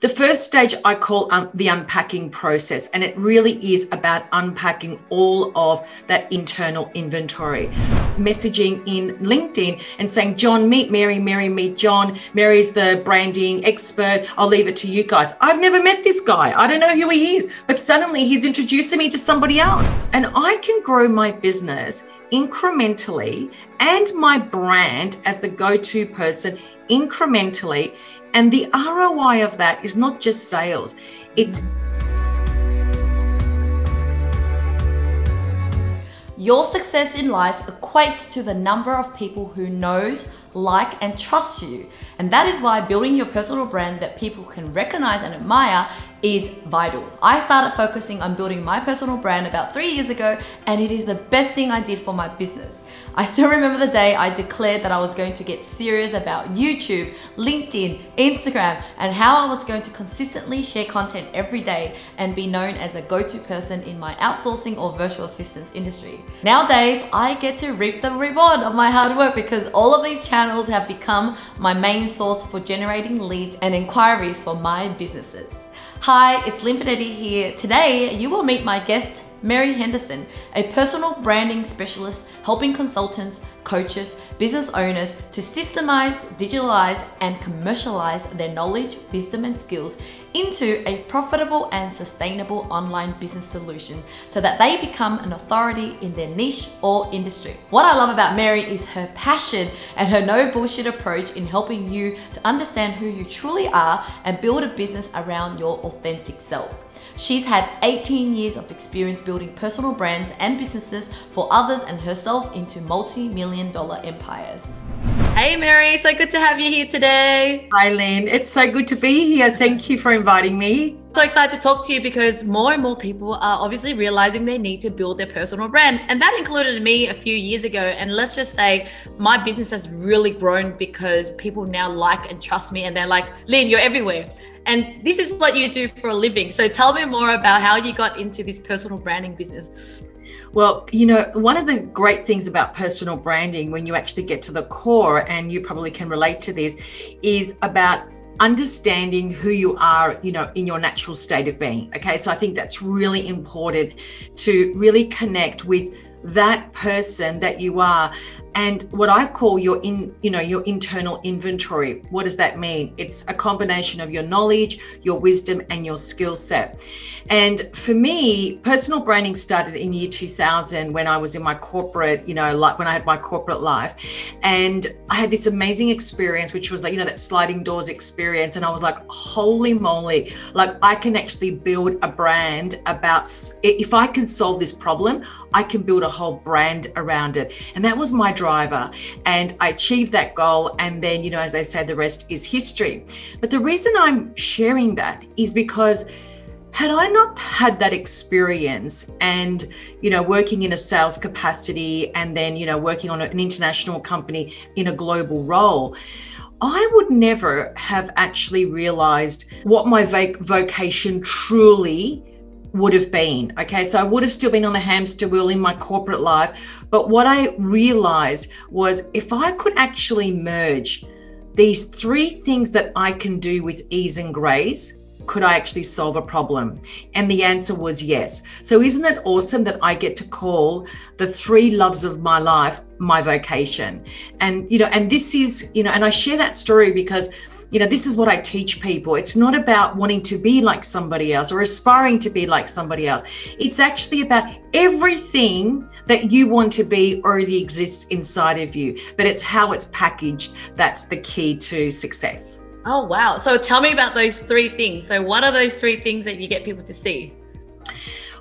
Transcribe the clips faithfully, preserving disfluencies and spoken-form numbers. The first stage I call um, the unpacking process, and it really is about unpacking all of that internal inventory. Messaging in LinkedIn and saying, John, meet Mary, Mary, meet John. Mary's the branding expert. I'll leave it to you guys. I've never met this guy. I don't know who he is, but suddenly he's introducing me to somebody else. And I can grow my business incrementally and my brand as the go-to person incrementally. And the R O I of that is not just sales, it's... Your success in life equates to the number of people who knows, like, and trusts you. And that is why building your personal brand that people can recognize and admire is vital. I started focusing on building my personal brand about three years ago, and it is the best thing I did for my business. I still remember the day I declared that I was going to get serious about YouTube, LinkedIn, Instagram, and how I was going to consistently share content every day and be known as a go-to person in my outsourcing or virtual assistance industry. Nowadays, I get to reap the reward of my hard work because all of these channels have become my main source for generating leads and inquiries for my businesses. Hi, it's Linh Podetti here. Today, you will meet my guest, Mary Henderson, a personal branding specialist helping consultants, coaches, business owners to systemize, digitalize, and commercialize their knowledge, wisdom, and skills into a profitable and sustainable online business solution so that they become an authority in their niche or industry. What I love about Mary is her passion and her no bullshit approach in helping you to understand who you truly are and build a business around your authentic self. She's had eighteen years of experience building personal brands and businesses for others and herself into multi-million dollar empires. Hey Mary, so good to have you here today. Hi Lynn, it's so good to be here. Thank you for inviting me. So excited to talk to you because more and more people are obviously realizing they need to build their personal brand, and that included me a few years ago. And let's just say my business has really grown because people now like and trust me, and they're like, Lynn, you're everywhere. And this is what you do for a living. So tell me more about how you got into this personal branding business. Well, you know, one of the great things about personal branding, when you actually get to the core, and you probably can relate to this, is about understanding who you are, you know, in your natural state of being. Okay, so I think that's really important to really connect with that person that you are. And what I call your in, you know, your internal inventory. What does that mean? It's a combination of your knowledge, your wisdom, and your skill set. And for me, personal branding started in year two thousand when I was in my corporate, you know, like when I had my corporate life, and I had this amazing experience, which was like, you know, that sliding doors experience. And I was like, holy moly, like I can actually build a brand about, if I can solve this problem, I can build a whole brand around it. And that was my drive. driver. And I achieved that goal. And then, you know, as they say, the rest is history. But the reason I'm sharing that is because had I not had that experience and, you know, working in a sales capacity and then, you know, working on an international company in a global role, I would never have actually realized what my voc- vocation truly would have been. Okay, so I would have still been on the hamster wheel in my corporate life. But what I realized was if I could actually merge these three things that I can do with ease and grace, could I actually solve a problem? And the answer was yes. So isn't it awesome that I get to call the three loves of my life my vocation? And, you know, and this is, you know, and I share that story because you know, this is what I teach people. It's not about wanting to be like somebody else or aspiring to be like somebody else. It's actually about everything that you want to be already exists inside of you, but it's how it's packaged. That's the key to success. Oh, wow. So tell me about those three things. So what are those three things that you get people to see?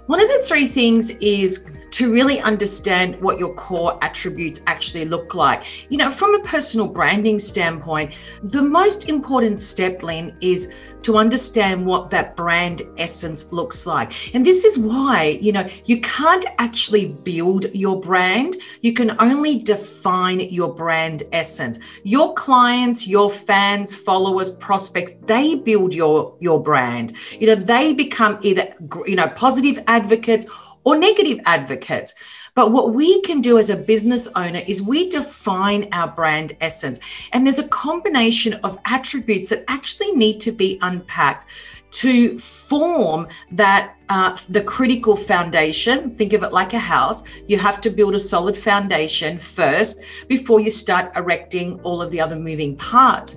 One of the three things is to really understand what your core attributes actually look like. You know, from a personal branding standpoint, the most important step, Lynn, is to understand what that brand essence looks like. And this is why, you know, you can't actually build your brand. You can only define your brand essence. Your clients, your fans, followers, prospects, they build your, your brand. You know, they become either, you know, positive advocates or negative advocates. But what we can do as a business owner is we define our brand essence. And there's a combination of attributes that actually need to be unpacked to form that uh, the critical foundation. Think of it like a house. You have to build a solid foundation first before you start erecting all of the other moving parts.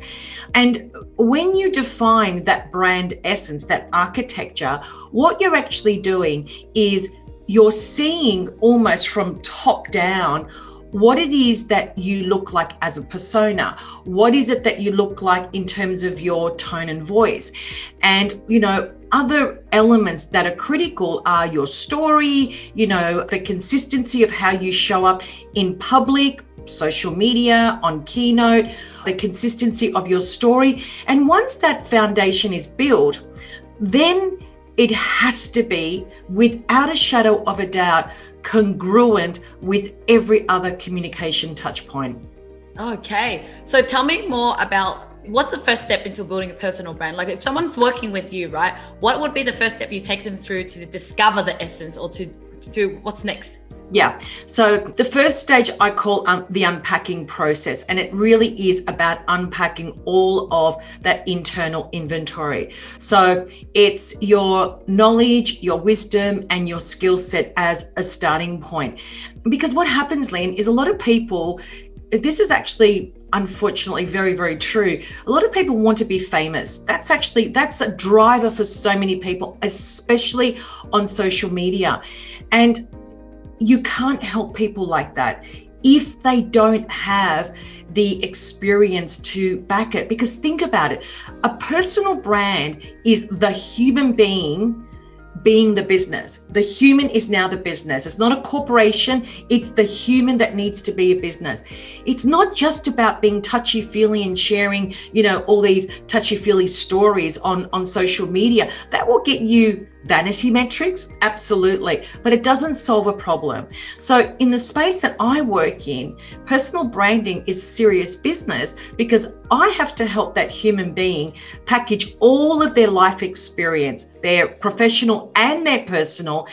And when you define that brand essence, that architecture, what you're actually doing is you're seeing almost from top down what it is that you look like as a persona. What is it that you look like in terms of your tone and voice? And, you know, other elements that are critical are your story, you know, the consistency of how you show up in public, social media, on Keynote, the consistency of your story. And once that foundation is built, then it has to be, without a shadow of a doubt, congruent with every other communication touch point. Okay, so tell me more about what's the first step into building a personal brand? Like if someone's working with you, right, what would be the first step you take them through to discover the essence or to, to do what's next? Yeah, so the first stage I call um, the unpacking process, and it really is about unpacking all of that internal inventory. So it's your knowledge, your wisdom, and your skill set as a starting point. Because what happens, Lynn, is a lot of people, this is actually unfortunately very, very true. A lot of people want to be famous. That's actually, that's a driver for so many people, especially on social media. And you can't help people like that if they don't have the experience to back it. Because think about it, a personal brand is the human being being the business. The human is now the business. It's not a corporation, it's the human that needs to be a business. It's not just about being touchy-feely and sharing, you know, all these touchy-feely stories on, on social media. That will get you vanity metrics, absolutely, but it doesn't solve a problem. So in the space that I work in, personal branding is serious business because I have to help that human being package all of their life experience, their professional and their personal,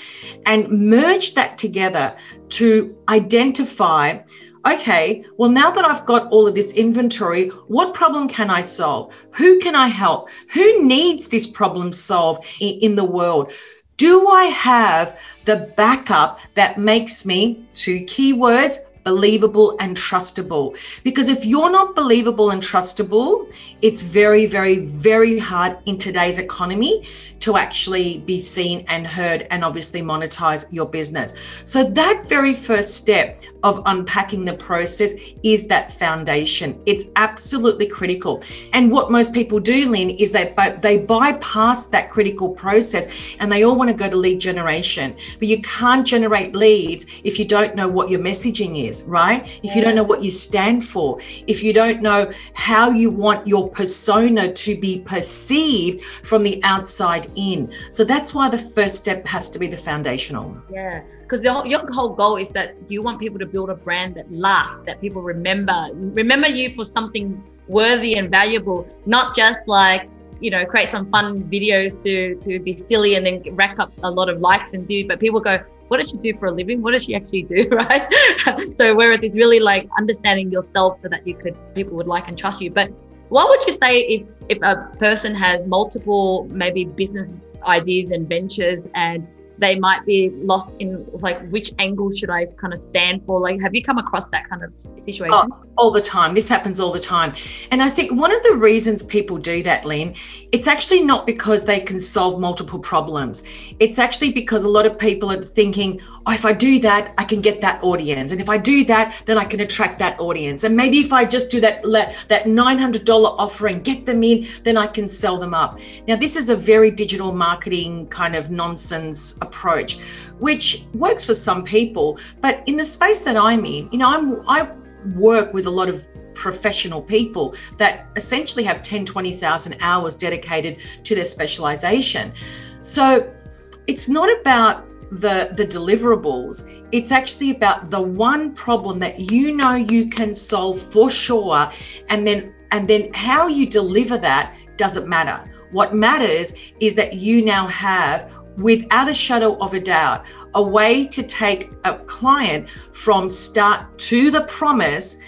and merge that together to identify, okay, well, now that I've got all of this inventory, what problem can I solve? Who can I help? Who needs this problem solved in the world? Do I have the backup that makes me, two keywords, believable and trustable? Because if you're not believable and trustable, it's very, very, very hard in today's economy to actually be seen and heard and obviously monetize your business. So that very first step of unpacking the process is that foundation. It's absolutely critical. And what most people do, Lynn, is they, they bypass that critical process and they all want to go to lead generation. But you can't generate leads if you don't know what your messaging is, right? If you don't know what you stand for, if you don't know how you want your persona to be perceived from the outside in. So that's why the first step has to be the foundational. Yeah. Because your whole goal is that you want people to build a brand that lasts, that people remember, remember you for something worthy and valuable, not just like, you know, create some fun videos to, to be silly and then rack up a lot of likes and views, but people go, what does she do for a living? What does she actually do, right? So whereas it's really like understanding yourself so that you could, people would like and trust you. But what would you say if, if a person has multiple maybe business ideas and ventures and they might be lost in like, which angle should I kind of stand for? Like, have you come across that kind of situation? Oh, all the time. This happens all the time. And I think one of the reasons people do that, Lynn, it's actually not because they can solve multiple problems. It's actually because a lot of people are thinking, oh, if I do that, I can get that audience. And if I do that, then I can attract that audience. And maybe if I just do that, that nine hundred dollar offer and get them in, then I can sell them up. Now, this is a very digital marketing kind of nonsense approach, which works for some people. But in the space that I'm in, you know, I'm, I work with a lot of professional people that essentially have ten, twenty thousand hours dedicated to their specialization. So it's not about the the deliverables, it's actually about the one problem that you know you can solve for sure, and then and then how you deliver that doesn't matter. What matters is that you now have without a shadow of a doubt, a way to take a client from start to the promise.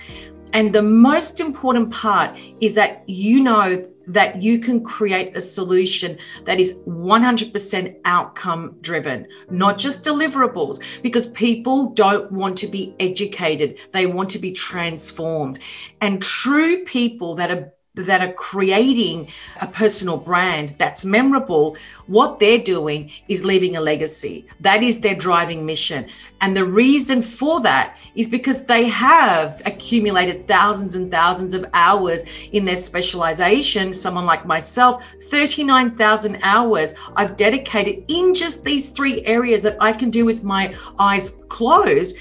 And the most important part is that you know that you can create a solution that is one hundred percent outcome driven, not just deliverables, because people don't want to be educated. They want to be transformed. And true people that are that are creating a personal brand that's memorable, what they're doing is leaving a legacy. That is their driving mission. And the reason for that is because they have accumulated thousands and thousands of hours in their specialization. Someone like myself, thirty-nine thousand hours I've dedicated in just these three areas that I can do with my eyes closed.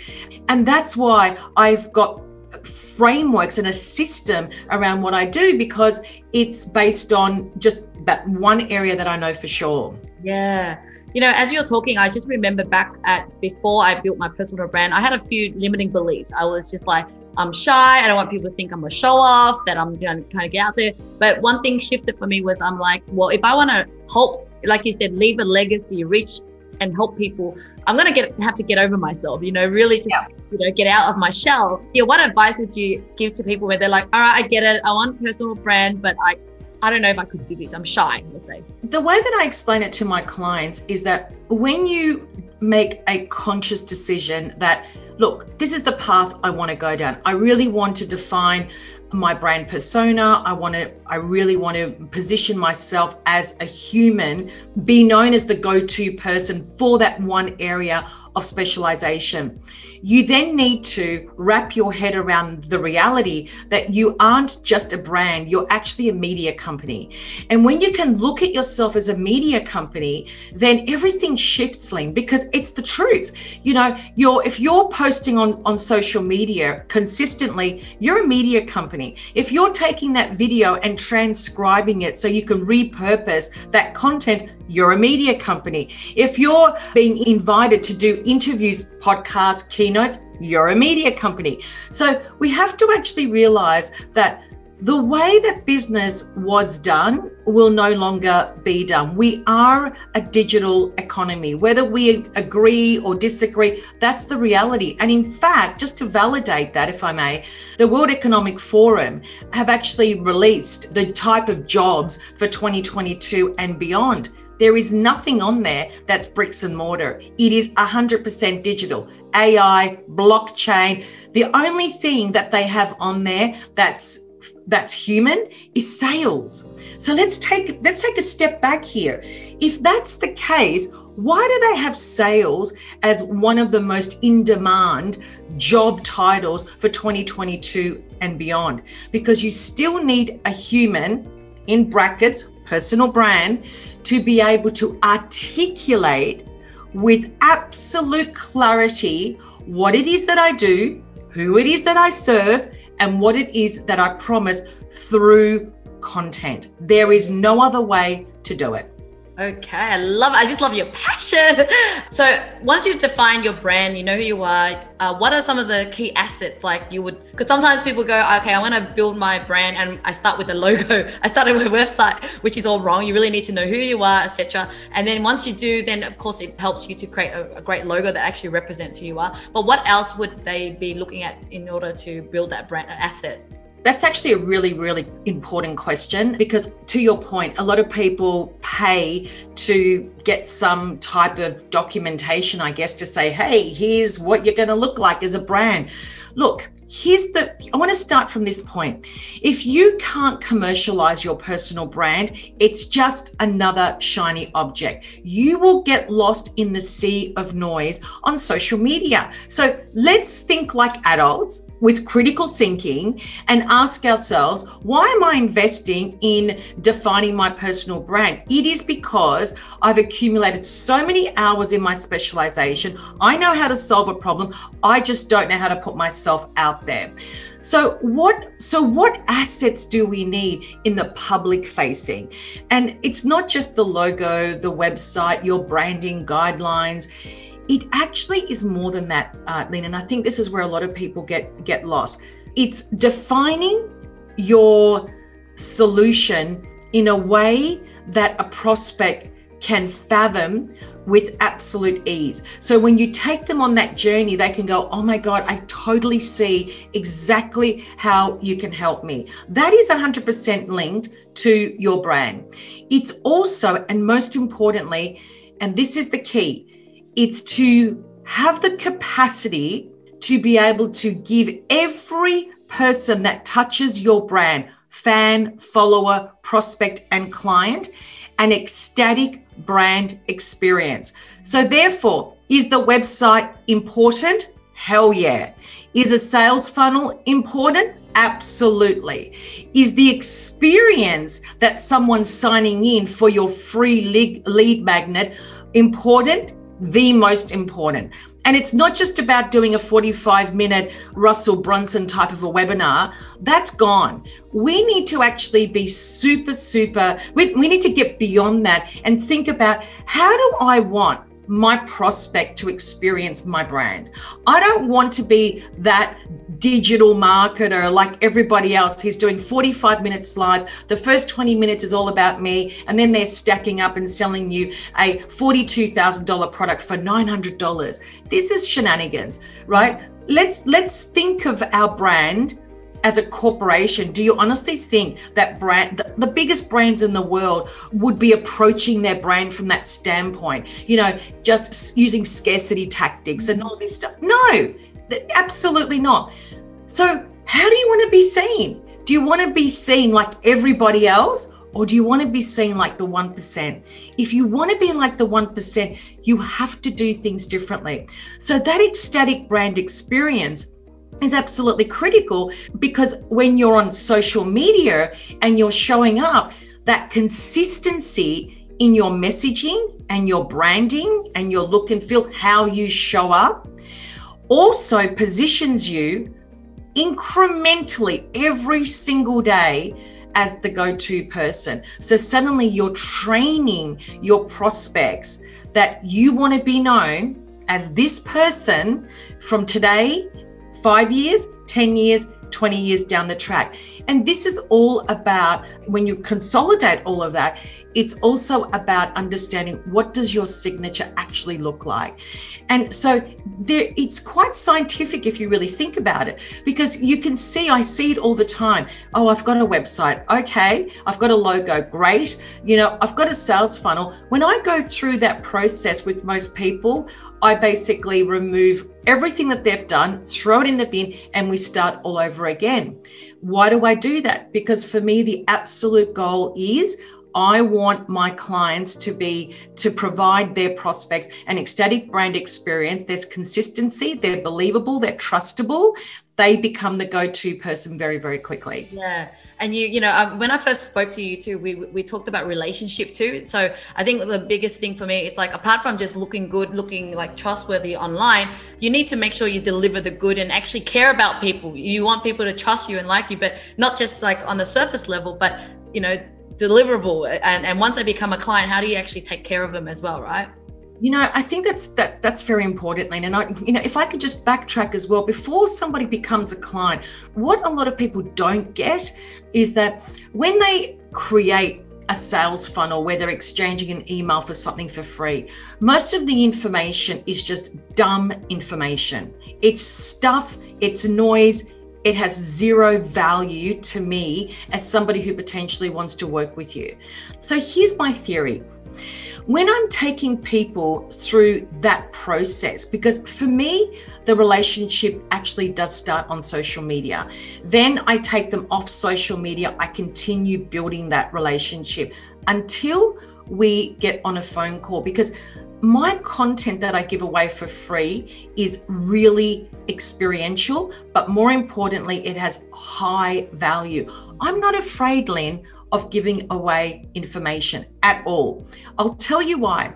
And that's why I've got frameworks and a system around what I do, because it's based on just that one area that I know for sure. Yeah. You know, as you're talking, I just remember back at before I built my personal brand, I had a few limiting beliefs. I was just like, I'm shy. I don't want people to think I'm a show off, that I'm going to kind of get out there. But one thing shifted for me was I'm like, well, if I want to help, like you said, leave a legacy, reach and help people, I'm going to get have to get over myself, you know, really just, yeah. you know, get out of my shell. Yeah, what advice would you give to people where they're like, all right, I get it, I want a personal brand, but I, I don't know if I could do this, I'm shy, let's say. The way that I explain it to my clients is that when you make a conscious decision that, look, this is the path I want to go down. I really want to define my brand persona. I want to, I really want to position myself as a human, be known as the go-to person for that one area of specialization. You then need to wrap your head around the reality that you aren't just a brand, you're actually a media company. And when you can look at yourself as a media company, then everything shifts, Ling, because it's the truth. You know, you're if you're posting on, on social media consistently, you're a media company. If you're taking that video and transcribing it so you can repurpose that content, you're a media company. If you're being invited to do interviews, podcasts, keynotes, you're a media company. So we have to actually realize that the way that business was done will no longer be done. We are a digital economy. Whether we agree or disagree, that's the reality. And in fact, just to validate that, if I may, the World Economic Forum have actually released the type of jobs for twenty twenty-two and beyond. There is nothing on there that's bricks and mortar. It is one hundred percent digital, A I, blockchain. The only thing that they have on there that's that's human is sales. So let's take let's take a step back here. If that's the case, why do they have sales as one of the most in-demand job titles for twenty twenty-two and beyond? Because you still need a human, in brackets, personal brand, to be able to articulate with absolute clarity what it is that I do, who it is that I serve, and what it is that I promise through content. There is no other way to do it. Okay, I love it. I just love your passion. So once you've defined your brand, you know who you are, uh, what are some of the key assets like you would, because sometimes people go, okay, I want to build my brand and I start with a logo. I started with a website, which is all wrong. You really need to know who you are, et cetera. And then once you do, then of course it helps you to create a, a great logo that actually represents who you are. But what else would they be looking at in order to build that brand asset? That's actually a really, really important question, because to your point, a lot of people pay to get some type of documentation, I guess, to say, hey, here's what you're going to look like as a brand. Look, here's the, I want to start from this point. If you can't commercialize your personal brand, it's just another shiny object. You will get lost in the sea of noise on social media. So let's think like adults with critical thinking and ask ourselves, why am I investing in defining my personal brand? It is because I've accumulated so many hours in my specialization. I know how to solve a problem. I just don't know how to put myself out there. So what, so what assets do we need in the public facing? And it's not just the logo, the website, your branding guidelines. It actually is more than that, uh, Lynn, and I think this is where a lot of people get, get lost. It's defining your solution in a way that a prospect can fathom with absolute ease. So when you take them on that journey, they can go, oh my God, I totally see exactly how you can help me. That is one hundred percent linked to your brand. It's also, and most importantly, and this is the key, it's to have the capacity to be able to give every person that touches your brand, fan, follower, prospect, and client, an ecstatic brand experience. So therefore, is the website important? Hell yeah. Is a sales funnel important? Absolutely. Is the experience that someone's signing in for your free lead, lead magnet important? The most important. And it's not just about doing a forty-five minute Russell Brunson type of a webinar. That's gone. We need to actually be super, super, we, we need to get beyond that and think about, how do I want my prospect to experience my brand? I don't want to be that digital marketer like everybody else who's doing forty-five minute slides. The first twenty minutes is all about me, and then they're stacking up and selling you a forty-two thousand dollar product for nine hundred dollars. This is shenanigans, right? Let's, let's think of our brand as a corporation. Do you honestly think that brand, the, the biggest brands in the world would be approaching their brand from that standpoint? You know, just using scarcity tactics and all this stuff? No, absolutely not. So how do you want to be seen? Do you want to be seen like everybody else? Or do you want to be seen like the one percent? If you want to be like the one percent, you have to do things differently. So that ecstatic brand experience is absolutely critical, because when you're on social media and you're showing up, that consistency in your messaging and your branding and your look and feel, how you show up, also positions you incrementally every single day as the go-to person. So suddenly you're training your prospects that you want to be known as this person from today, five years, ten years, twenty years down the track. And this is all about, when you consolidate all of that, it's also about understanding, what does your signature actually look like? And so there, it's quite scientific if you really think about it, because you can see, I see it all the time. Oh, I've got a website. Okay. I've got a logo. Great. You know, I've got a sales funnel. When I go through that process with most people, I basically remove everything that they've done, throw it in the bin, and we start all over again. Why do I do that? Because for me, the absolute goal is, I want my clients to be, to provide their prospects an ecstatic brand experience. There's consistency, they're believable, they're trustable. They become the go-to person very, very quickly. Yeah. And you, you know, um, when I first spoke to you too, we we talked about relationship too. So I think the biggest thing for me is, like, apart from just looking good, looking like trustworthy online, you need to make sure you deliver the good and actually care about people. You want people to trust you and like you, but not just like on the surface level, but, you know, deliverable. And, and once they become a client, how do you actually take care of them as well, right? You know, I think that's that that's very important, Lynn. And I, you know, if I could just backtrack as well, before somebody becomes a client, what a lot of people don't get is that when they create a sales funnel where they're exchanging an email for something for free, most of the information is just dumb information. It's stuff, it's noise. It has zero value to me as somebody who potentially wants to work with you. So here's my theory. When I'm taking people through that process, because for me, the relationship actually does start on social media. Then I take them off social media. I continue building that relationship until we get on a phone call, because my content that I give away for free is really experiential, but more importantly, it has high value. I'm not afraid, Lynn, of giving away information at all. I'll tell you why.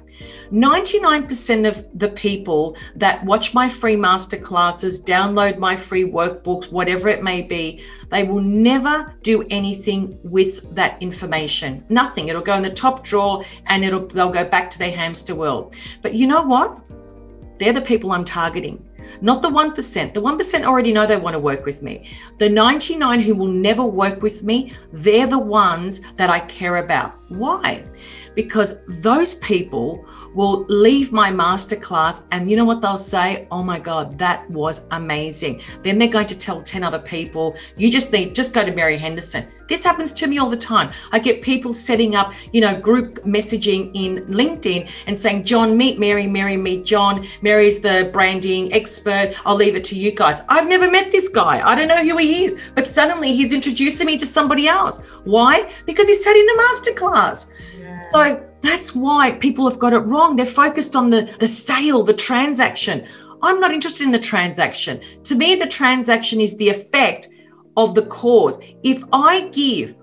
ninety-nine percent of the people that watch my free masterclasses, download my free workbooks, whatever it may be, they will never do anything with that information. Nothing. It'll go in the top drawer and it'll they'll go back to their hamster wheel. But you know what? They're the people I'm targeting. Not the one percent. The one percent already know they want to work with me. The ninety-nine who will never work with me, they're the ones that I care about. Why? because those people will leave my masterclass and you know what they'll say? Oh my God, that was amazing. Then they're going to tell ten other people, you just need, just go to Mary Henderson. This happens to me all the time. I get people setting up, you know, group messaging in LinkedIn and saying, John, meet Mary, Mary, meet John. Mary's the branding expert. I'll leave it to you guys. I've never met this guy. I don't know who he is, but suddenly he's introducing me to somebody else. Why? Because he sat in a masterclass. Yeah. So that's why people have got it wrong. They're focused on the, the sale, the transaction. I'm not interested in the transaction. To me, the transaction is the effect of the cause. If I give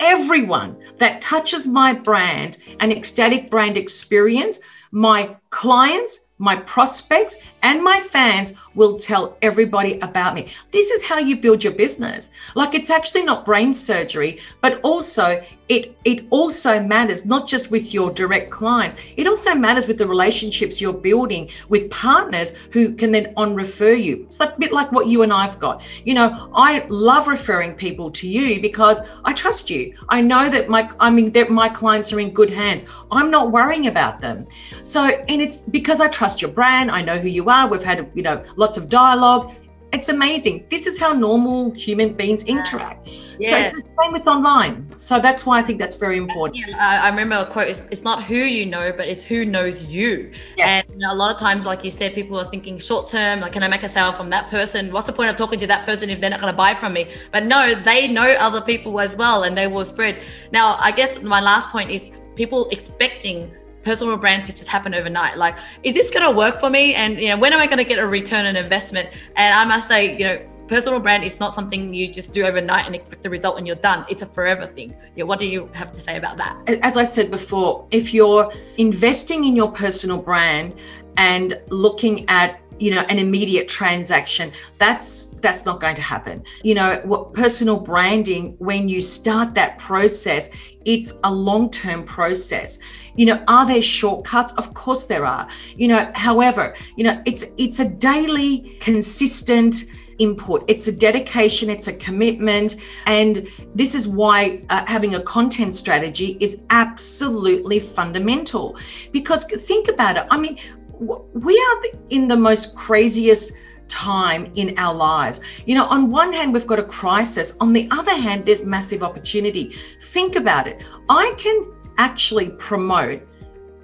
everyone that touches my brand an ecstatic brand experience, my clients, my prospects, and my fans will tell everybody about me. This is how you build your business. Like, it's actually not brain surgery, but also it, it also matters, not just with your direct clients. It also matters with the relationships you're building with partners who can then on refer you. It's a bit like what you and I've got. You know, I love referring people to you because I trust you. I know that my, I mean, that my clients are in good hands. I'm not worrying about them. So, and it's because I trust your brand. I know who you are. We've had, you know, lots of dialogue. It's amazing. This is how normal human beings interact. Yes. So it's the same with online. So that's why I think that's very important. Yeah, I remember a quote, it's, it's not who you know, but it's who knows you. Yes. And you know, a lot of times, like you said, people are thinking short term, like, can I make a sale from that person? What's the point of talking to that person if they're not going to buy from me? But no, they know other people as well, and they will spread. Now, I guess my last point is people expecting personal brand to just happen overnight. Like, is this going to work for me? And, you know, when am I going to get a return on investment? And I must say, you know, personal brand is not something you just do overnight and expect the result and you're done. It's a forever thing. You know, what do you have to say about that? As I said before, if you're investing in your personal brand and looking at, you know, an immediate transaction, that's that's not going to happen. You know, what personal branding, when you start that process, it's a long-term process. You know, are there shortcuts? Of course there are. You know, however, you know, it's it's a daily, consistent input. It's a dedication, it's a commitment. And this is why uh, having a content strategy is absolutely fundamental. Because think about it. I mean, we are in the most craziest time in our lives. You know, on one hand, we've got a crisis. On the other hand, there's massive opportunity. Think about it. I can actually promote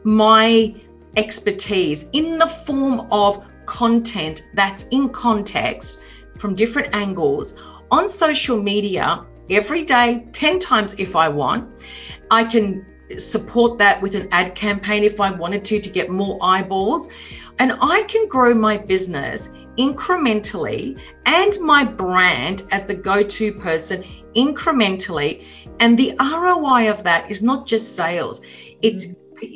my expertise in the form of content that's in context from different angles on social media every day, ten times if I want. I can support that with an ad campaign if I wanted to, to get more eyeballs. And I can grow my business incrementally and my brand as the go-to person incrementally. And the R O I of that is not just sales. It's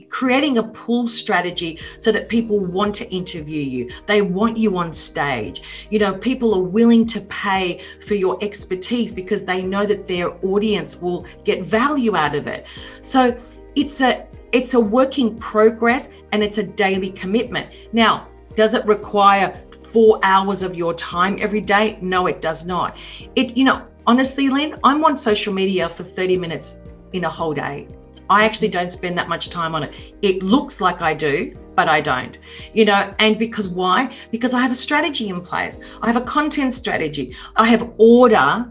creating a pull strategy so that people want to interview you. They want you on stage. You know, people are willing to pay for your expertise because they know that their audience will get value out of it. So it's a, it's a work in progress and it's a daily commitment. Now, does it require four hours of your time every day? No, it does not. It, you know, honestly, Lynn, I'm on social media for thirty minutes in a whole day. I actually don't spend that much time on it. It looks like I do, but I don't, you know, and because why? Because I have a strategy in place. I have a content strategy. I have order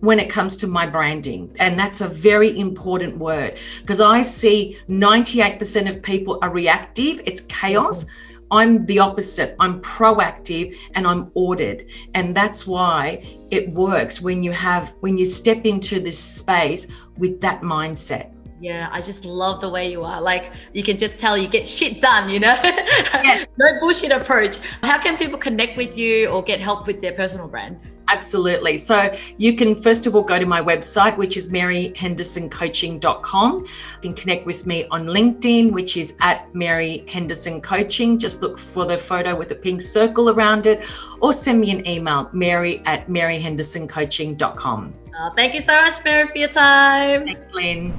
when it comes to my branding. And that's a very important word because I see ninety-eight percent of people are reactive. It's chaos. Mm-hmm. I'm the opposite. I'm proactive and I'm ordered. And that's why it works when you have, when you step into this space with that mindset. Yeah, I just love the way you are. Like, you can just tell you get shit done, you know? Yes. No bullshit approach. How can people connect with you or get help with their personal brand? Absolutely. So you can, first of all, go to my website, which is mary henderson coaching dot com. You can connect with me on LinkedIn, which is at Mary Henderson Coaching. Just look for the photo with a pink circle around it, or send me an email, mary at mary henderson coaching dot com. Oh, thank you so much, Mary, for your time. Thanks, Lynn.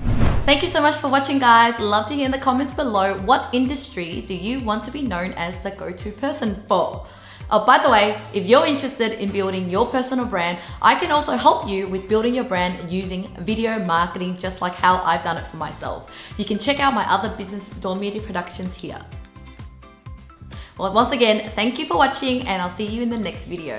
Thank you so much for watching, guys. Love to hear in the comments below, what industry do you want to be known as the go-to person for? Oh, by the way, if you're interested in building your personal brand, I can also help you with building your brand using video marketing, just like how I've done it for myself. You can check out my other business, Dormedia Productions, here. Well, once again, thank you for watching, and I'll see you in the next video.